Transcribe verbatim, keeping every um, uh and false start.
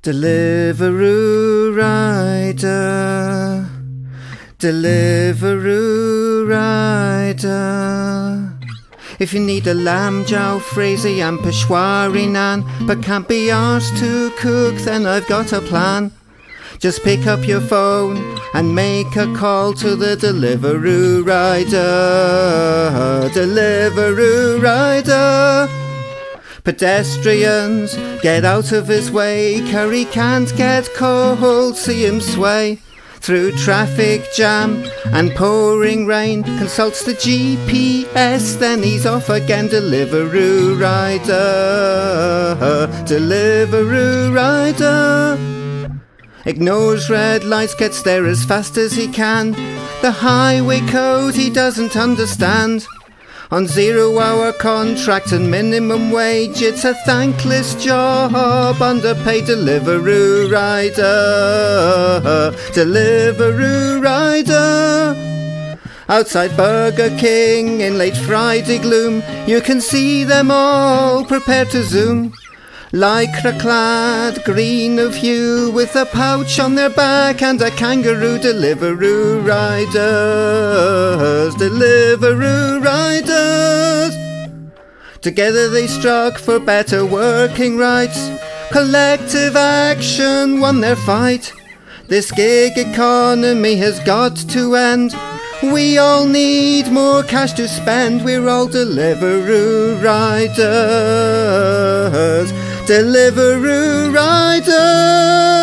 Deliveroo rider, Deliveroo rider. If you need a lamb jow, frazee and peshwari naan, but can't be arsed to cook, then I've got a plan. Just pick up your phone and make a call to the Deliveroo rider, Deliveroo rider. Pedestrians, get out of his way, curry can't get cold, see him sway. Through traffic jam and pouring rain, consults the G P S, then he's off again. Deliveroo rider, Deliveroo rider. Ignores red lights, gets there as fast as he can. The highway code he doesn't understand. On zero hour contract and minimum wage, it's a thankless job, underpaid. Deliveroo rider, Deliveroo rider. Outside Burger King in late Friday gloom, you can see them all prepared to zoom. Lycra clad, green of hue, with a pouch on their back and a kangaroo. Deliveroo riders, Deliveroo riders. Together they struck for better working rights. Collective action won their fight. This gig economy has got to end. We all need more cash to spend. We're all Deliveroo riders, Deliveroo rider.